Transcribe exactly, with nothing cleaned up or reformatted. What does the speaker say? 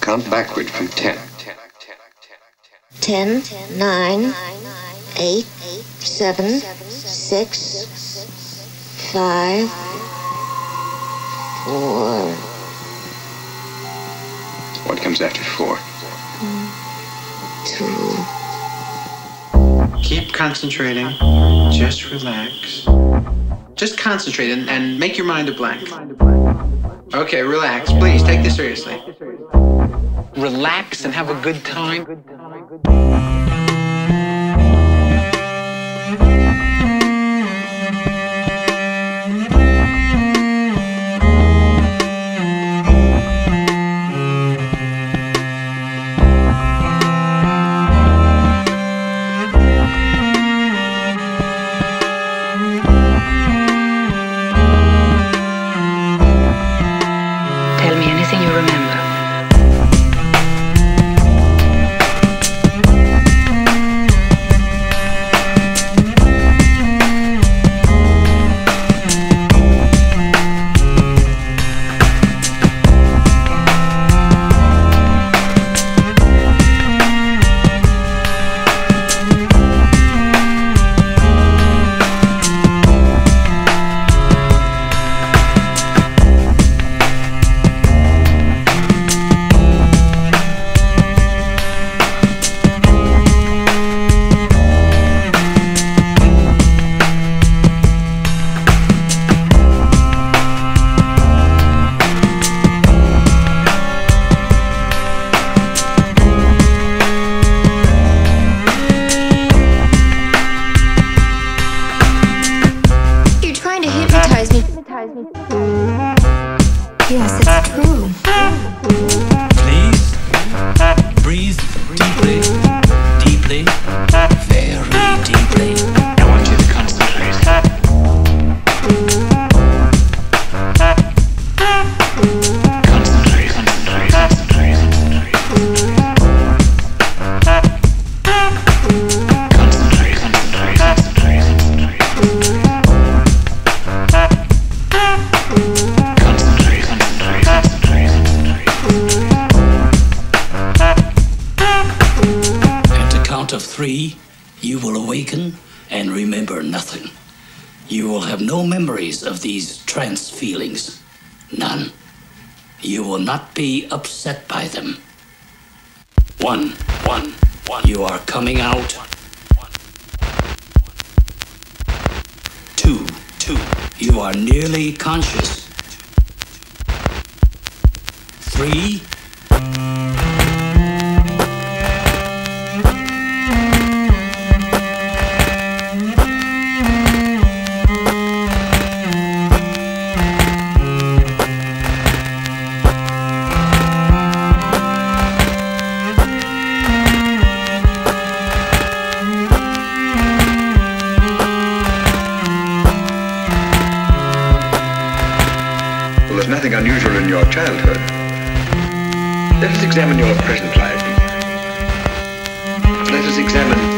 count backward from ten. Ten, nine, eight, seven, six, five, four. What comes after four? Two. Keep concentrating. Just relax. Just concentrate and, and make your mind a blank. Okay, relax. Please, take this seriously. Relax and have a good time. Yes, it's true. Please breathe deeply, deeply, very deeply. I want you to concentrate. Concentrate, concentrate, concentrate, concentrate. Concentrate, concentrate, concentrate, concentrate. Of three, you will awaken and remember nothing. You will have no memories of these trance feelings. None. You will not be upset by them. One, one, one. You are coming out. Two, two. You are nearly conscious. Three. There's nothing unusual in your childhood. Let us examine your present life. Let us examine